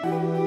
Strew-B.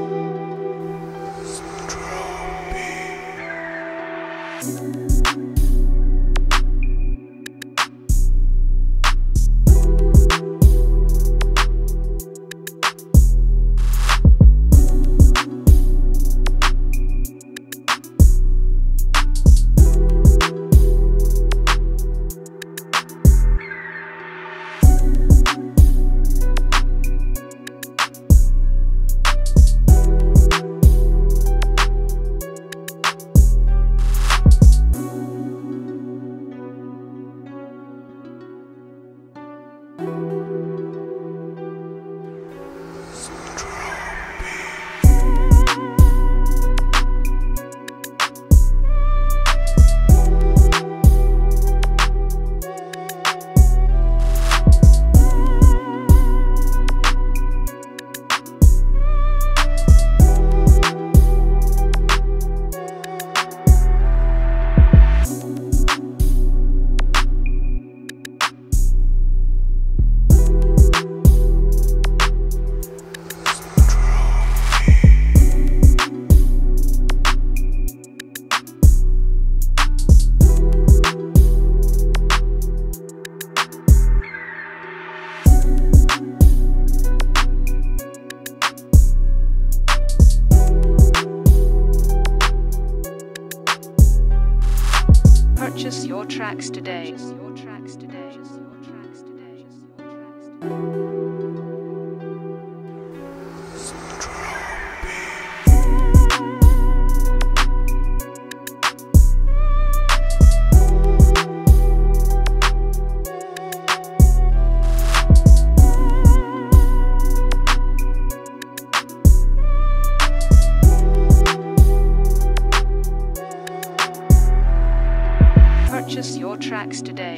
Purchase your tracks today.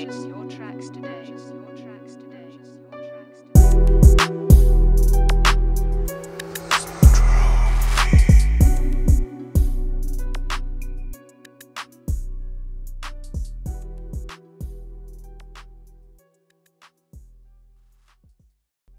Purchase your tracks today.